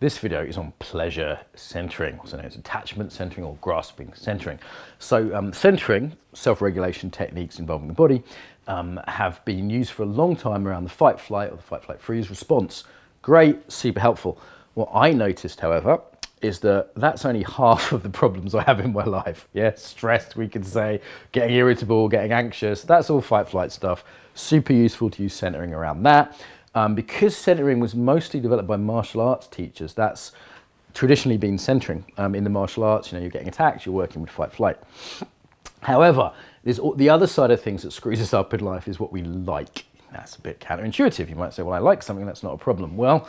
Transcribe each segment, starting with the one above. This video is on pleasure centering, also known as attachment centering or grasping centering. So centering, self-regulation techniques involving the body, have been used for a long time around the fight-flight or the fight-flight-freeze response. Great, super helpful. What I noticed, however, is that that's only half of the problems I have in my life. Yeah, stressed, we could say, getting irritable, getting anxious, that's all fight-flight stuff. Super useful to use centering around that. Because centering was mostly developed by martial arts teachers, that's traditionally been centering. In the martial arts, you know, you're getting attacked, you're working with fight-flight. However, there's the other side of things that screws us up in life is what we like. That's a bit counterintuitive. You might say, well, I like something, that's not a problem. Well,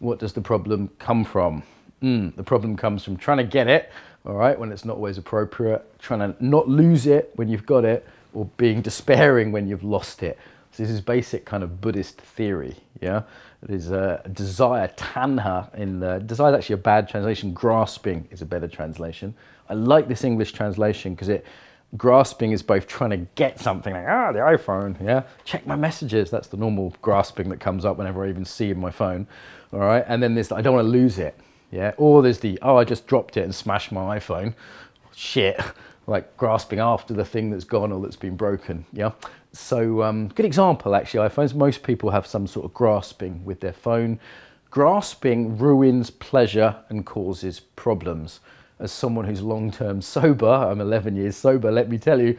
what does the problem come from? The problem comes from trying to get it, all right, when it's not always appropriate, trying to not lose it when you've got it, or being despairing when you've lost it. So this is basic kind of Buddhist theory, yeah? There's a desire, tanha, desire is actually a bad translation, grasping is a better translation. I like this English translation because grasping is both trying to get something, like, the iPhone, yeah? Check my messages, that's the normal grasping that comes up whenever I even see in my phone, all right? And then there's, I don't want to lose it, yeah? Or there's the, I just dropped it and smashed my iPhone, shit. Like grasping after the thing that's gone or that's been broken, yeah? So good example, actually, iPhones. Most people have some sort of grasping with their phone. Grasping ruins pleasure and causes problems. As someone who's long-term sober, I'm 11 years sober, let me tell you,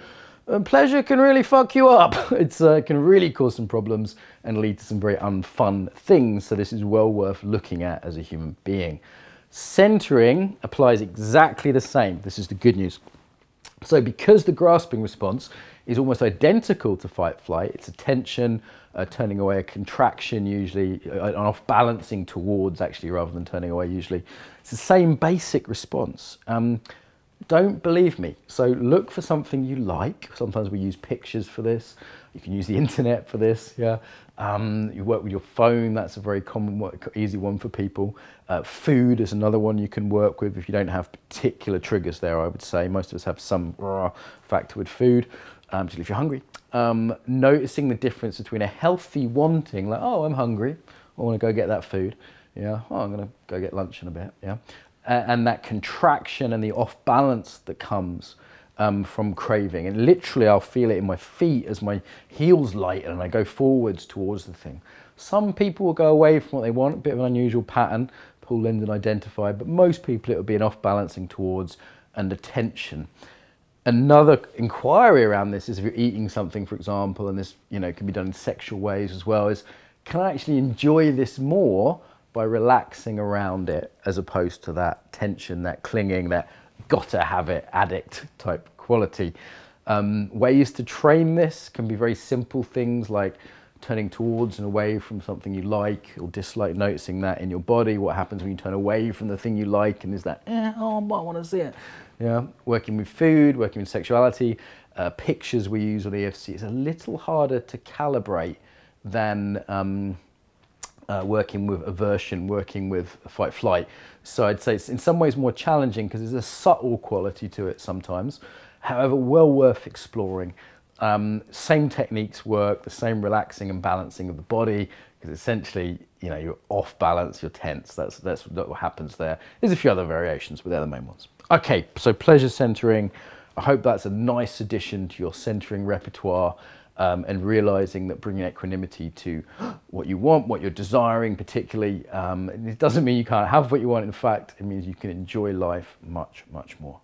pleasure can really fuck you up. It can really cause some problems and lead to some very unfun things, so this is well worth looking at as a human being. Centering applies exactly the same. This is the good news. So because the grasping response is almost identical to fight-flight, it's a tension, turning away, a contraction usually, an off-balancing towards actually rather than turning away usually. It's the same basic response. Don't believe me, so look for something you like. Sometimes we use pictures for this, you can use the internet for this, yeah. You work with your phone, that's a very common, easy one for people. Food is another one you can work with if you don't have particular triggers there, I would say. Most of us have some factor with food, particularly if you're hungry. Noticing the difference between a healthy wanting, like, oh, I'm hungry, I want to go get that food, yeah, oh, I'm going to go get lunch in a bit, yeah. And that contraction and the off balance that comes from craving. And literally I'll feel it in my feet as my heels lighten and I go forwards towards the thing. Some people will go away from what they want, a bit of an unusual pattern, Paul Lindon identified, but most people it will be an off balancing towards and attention. Another inquiry around this is if you're eating something, for example, and this, you know, can be done in sexual ways as well, is can I actually enjoy this more by relaxing around it, as opposed to that tension, that clinging, that gotta have it, addict type quality. Ways to train this can be very simple things like turning towards and away from something you like or dislike, noticing that in your body, what happens when you turn away from the thing you like and is that, oh, I might wanna see it. Yeah, working with food, working with sexuality, pictures we use on EFC, it's a little harder to calibrate than, working with aversion, working with fight-flight. So I'd say it's in some ways more challenging because there's a subtle quality to it sometimes. However, well worth exploring. Same techniques work, the same relaxing and balancing of the body because essentially, you know, you're off balance, you're tense. That's what happens there. There's a few other variations, but they're the main ones. Okay, so pleasure centering. I hope that's a nice addition to your centering repertoire. And realizing that bringing equanimity to what you want, what you're desiring particularly, it doesn't mean you can't have what you want. In fact, it means you can enjoy life much, much more.